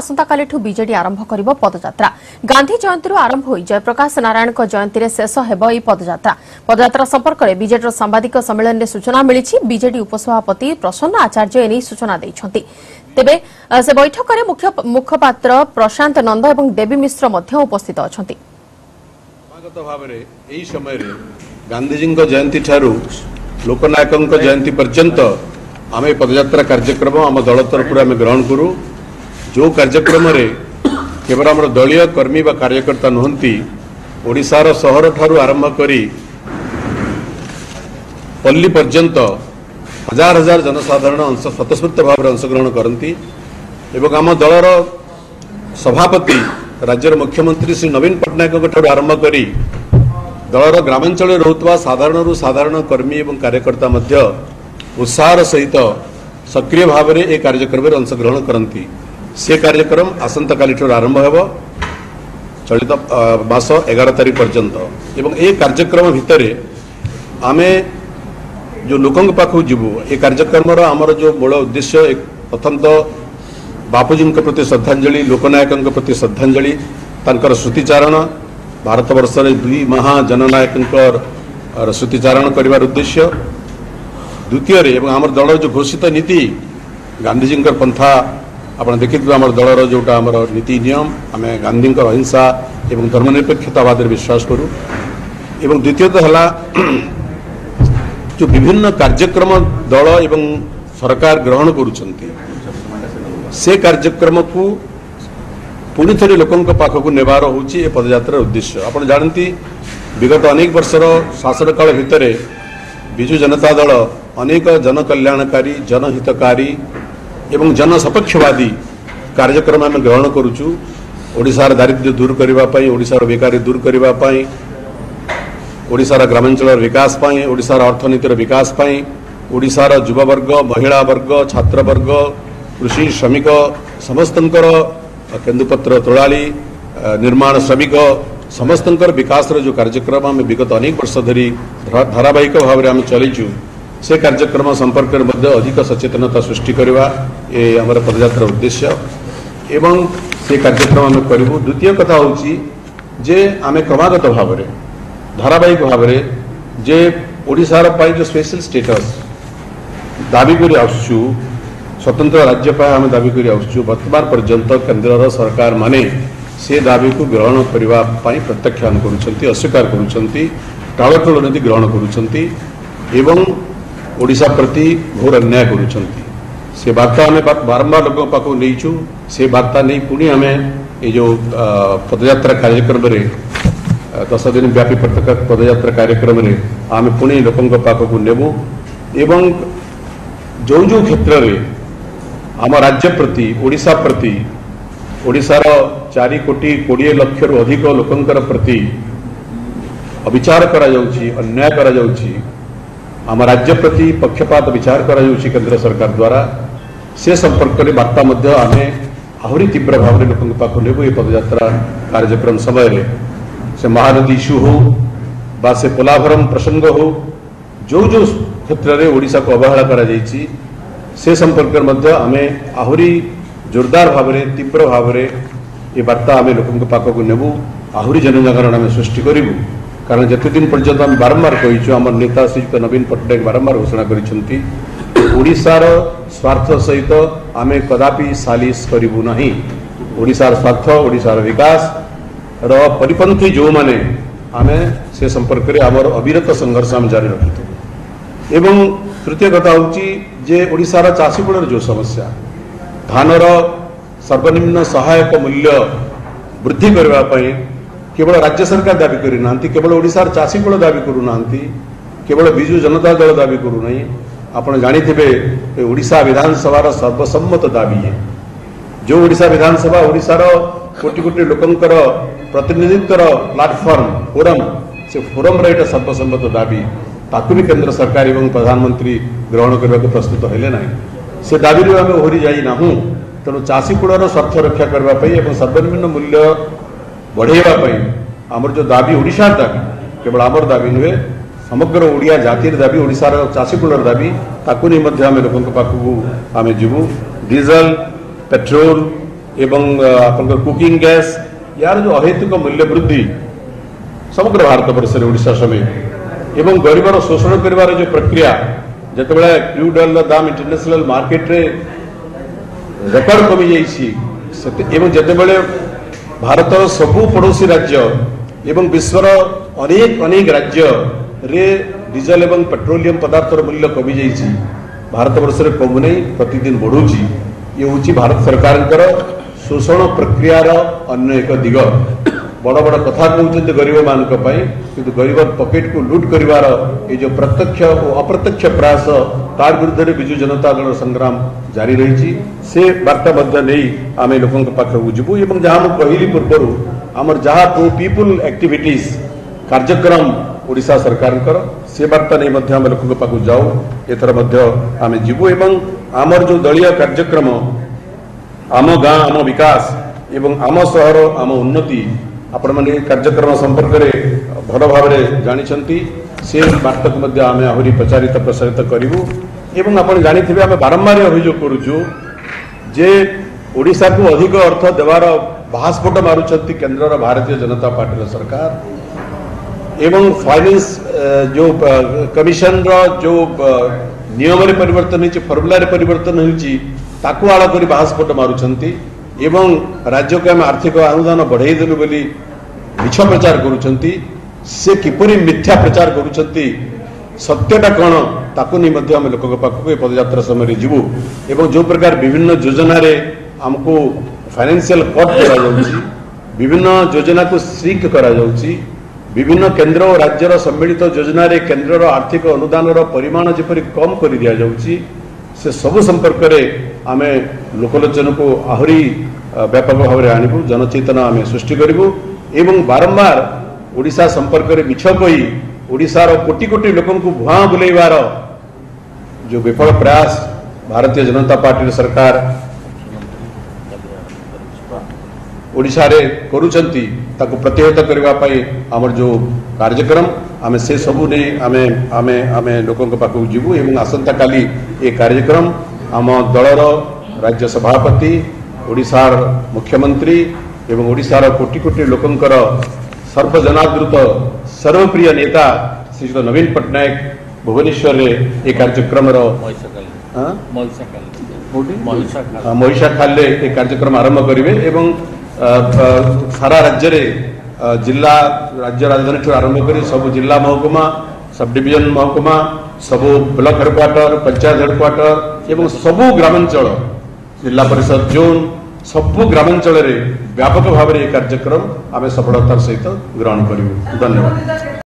आसंताकालिठु BJD आरंभ करिबो पदयात्रा गांधी जयंतीरु आरंभ होई जयप्रकाश नारायणको जयंतीरे शेष हेबो एई पदयात्रा पदयात्रा संपर्करे बीजेडीर सांबादिक सम्मेलनरे सूचना मिलिछि बीजेडी उपसभापति प्रसन्न आचार्य एनी सूचना दैछन्ति तेबे से बैठकरे मुख्यपात्र प्रशांत नंद एवं देवी मिश्र मध्ये उपस्थित अछन्ति स्वागत भाबरे एई समयरे गांधीजींको जयंती थारु लोकनायकंको जयंती पर्यंत आमे पदयात्रा कार्यक्रम आम दल तरफ आम ग्रहण करूँ जो कार्यक्रम केवल आम दलीय कर्मी व कार्यकर्ता नुहति ओडिशार सहर ठारू आरंभ करी पल्ली पर्यंत हजार हजार जनसाधारण अंश स्वतस्फूर्त भाव अंशग्रहण करती एवं आम दलर सभापति राज्यर मुख्यमंत्री श्री नवीन पट्टनायक ठारू आरंभ करी दलर ग्रामांचल रोता साधारण रु साधारण कर्मी और कार्यकर्ता उत्साह सहित सक्रिय भाव में यह कार्यक्रम में अंशग्रहण करती से कार्यक्रम आसंता काली आरंभ हो चलित मास 11 तारीख पर्यंत एवं ये कार्यक्रम भितर आम जो लोकों पाखु जीवु ये कार्यक्रम आमर जो मूल उद्देश्य प्रथम तो बापूजी प्रति श्रद्धांजलि लोकनायकों प्रति श्रद्धांजलि तांकर श्रुतिचारण भारतवर्षर दुई महाजननायकों श्रुतिचारण करार उद्देश्य द्वितीय आम दल जो घोषित नीति गांधीजी पंथा आपड़ देखी आम दलर जोटा आम नीति नियम आम गांधी अहिंसा एवं धर्मनिरपेक्षतावाद विश्वास करूँ एवं द्वितीयतः है जो विभिन्न कार्यक्रम दल एवं सरकार ग्रहण करम को पुणी थे लोकों पाखक नेबार हूँ ये पदयात्रा उद्देश्य आप जानती विगत अनेक वर्षर शासन काल भितर बिजू जनता दल अनेक जनकल्याणकारी जनहितकारी एवं जनसपक्षवादी कार्यक्रम आम ग्रहण करुचु ओडिशार दारिद्र्य दूर करने ओडिशार बेकारी दूर करने ओडिशार ग्रामांचल विकास पाई ओडिशार अर्थनीतिर विकास पाई ओडिशार युवावर्ग महिला वर्ग छात्रवर्ग कृषि श्रमिक समस्तंकर केंदुपत्र तोलाली निर्माण श्रमिक समस्तंकर विकास जो कार्यक्रम आम विगत अनेक वर्ष धरी धारावाहिक भाव में आम चलैचु से कार्यक्रम संपर्क में अधिक सचेतनता सृष्टि करवा ये आम पदयात्रा उद्देश्य एवं से कार्यक्रम आम करूँ द्वितीय कथा हूँ जे आम क्रमागत भाव में धारावाहिक भाव में जे ओडिशार पाई जो स्पेशल स्टेटस दाबी कर आसु स्वतंत्र राज्य आम दाबी कर आसु बर्तमान पर्यंत केन्द्र सरकार माने से दाबी को ग्रहण करने प्रत्याख्यान अस्वीकार कर नीति ग्रहण कर ओडिशा प्रति घोर अन्याय से वार्ता आम बारंबार लोगों पाख नहींचु से वार्ता नहीं पुणी आम ये जो पदयात्रा कार्यक्रम 10 दिन व्यापी पदयात्रा कार्यक्रम आम पुणी लोकों पाखक नेबू एवं जो जो क्षेत्र में आम राज्य प्रति ओडिशार 4 कोटी 20 लक्ष रु अधिक लोकों प्रति अविचार करा जाउछि अन्याय करा जाउछि आम राज्य प्रति पक्षपात विचार करा जाउछि केंद्र सरकार द्वारा से संपर्क में वार्ता आम आहरी तीव्र भाव में लोकों पाख नेबू ये पदयात्रा कार्यक्रम समय से महानदी इश्यू हो बा से पोलाभरम प्रसंग हो जो जो क्षेत्र में ओडिशा को अवहेला करा से संपर्क में आम आहरी जोरदार भाव में तीव्र भाव में ये वार्ता आम लोकों पाखक नेबू आहरी जनजागरण आम सृष्टि करूँ कारण जिते दिन पर्यंत आम बारंबार कहीचु आम नेता श्रीयुक्त नवीन पट्टनायक बारंबार घोषणा कर स्वार्थ सहित आम कदापि सालिस करूँ ना ओडिशार स्वार्थ ओडिशार विकास परिपंथी जो माने आम से संपर्क में आमर अविरत संघर्ष आम जारी रखी एवं तृतीय कथा हूँ ओडिशार चाषीकूल जो समस्या धानर सर्वनिम्न सहायक मूल्य वृद्धि करने केवल राज्य सरकार दाबी करना केवल ओडिशार चाषीकूल दाबी करूना केवल बिजू जनता दल दाबी करूना आप जानी थे ओडिशा विधानसभा सर्वसम्मत दाबी जो ओडिशा विधानसभा ओडिशार कोटि कोटि लोकों प्रतिनिधित्वर प्लाटफर्म फोरम से फोरम रेट सर्वसम्मत दाबी ताकू भी केंद्र सरकार एवं प्रधानमंत्री ग्रहण करने को प्रस्तुत हेले ना से दाबी आम ओहरी जाइना तेणु चाषीकूल स्वार्थ रक्षा करने सर्वनिम्न मूल्य बढ़ेवाई आमर जो दाबी ओडिशार दाबी केवल आमर दाबी नुहे समग्र ओडिया जातिर दाबी ओडिशार चाषीकूलर दाबी ताकू नहीं आम लोकों पाखक आम जीवु डीजल पेट्रोल एवं आपंकर कुकिंग गैस यार जो अहेतुक मूल्य वृद्धि समग्र भारत बर्षे ओडिशा समेत एवं गरीबर शोषण कर जो प्रक्रिया जिते बड़े क्रूड ऑयल दाम इंटरनेशनल मार्केट रे रेकर्ड कमी जाइए जिते बड़े भारत सबू पड़ोशी राज्य एवं विश्वर अनेक अनेक राज्य रे डीजल एवं पेट्रोलियम पदार्थर मूल्य कमी जाइए भारत बर्षे कमुना प्रतिदिन बढ़ू ये हूँ भारत सरकार शोषण प्रक्रियार अन्न एक दिग बड़ बड़ कथा कहते गरीब मान कि गरीब पकेट को लुट कर जो प्रत्यक्ष और अप्रत्यक्ष प्रयास तार विरुद्ध बिजू जनता दल संग्राम जारी रही से वार्ता नहीं आम लोक पाखक जीवु एवं जहाँ मुझे कहली पूर्वर आमर जहाँ टू पीपुल एक्टिविटीज कार्यक्रम ओडिशा सरकार से वार्ता नहीं आम लोक पाक जाऊ एथर आम जीवु एवं आमर जो दलीय कार्यक्रम आम गाँ आम विकास एवं आम सहर आम उन्नति आपण मैंने कार्यक्रम संपर्क में भल भाव जानते से वार्ता को आम आहरी प्रचारित प्रसारित करूँ एवं आप जानते आम बारंबार अभियोग करुचु जे ओडिशा को अधिक अर्थ देवार बास्फोट मार्च केन्द्र भारतीय जनता पार्टी सरकार एवं फाइनेंस जो कमिशन रो नियम रे परिवर्तन हो फर्मुला रे परिवर्तन होती आड़ कर बास्फोट मारुंट एवं राज्य को आम आर्थिक अनुदान बढ़ाई देलु बोली मिछ प्रचार करुँचे से किपरि मिथ्या प्रचार करुँचे सत्यटा कौन ताकू नहीं आम लोक पाखक पदयात्रा समय जीवु एवं जो प्रकार विभिन्न योजना आमको फाइनेंशियल कट कर विभिन्न योजना को श्रिंक कर विभिन्न केन्द्र और राज्यर सम्मिलित योजना रे केन्द्र आर्थिक अनुदान परिमाण जेपरी कम कर दि जाउची से सबू संपर्क रे आमे लोकलोचन को आहरी व्यापक भाव में आनिबू जनचेतना आमे सृष्टि करिबू एवं बारंबार ओडिशा संपर्क रे मिछ कोई ओडिशार कोटि कोटि लोकन को भुआ बुलेइबार जो विफल प्रयास भारतीय जनता पार्टी सरकार ओडिशा रे करूचंती ताको प्रतिहत करबा पई आमर जो कार्यक्रम आमे से सबू ने आमे आमे आमे लोकन पाखु जीवु एवं आसंता काली ए कार्यक्रम आम दलर राज्य सभापति ओडिशार मुख्यमंत्री एवं ओडिशार कोटि कोटि लोकंकर सर्वजनादृत सर्वप्रिय नेता श्री नवीन पटनायक भुवनेश्वर रे ए कार्यक्रम रो महिषा खाले ए कार्यक्रम आरंभ करिवे एवं सारा राज्य में जिला राज्य राजधानी आरंभ कर सब जिला महकुमा सब डिविजन महकुमा सबू ब्लॉक हेडक्वार्टर पंचायत हेडक्वार्टर एवं सबू ग्रामांचल जिला परिषद जोन सबू ग्रामांचल व्यापक भाव में यह कार्यक्रम आम सफलतार सहित ग्रहण करूँ। धन्यवाद।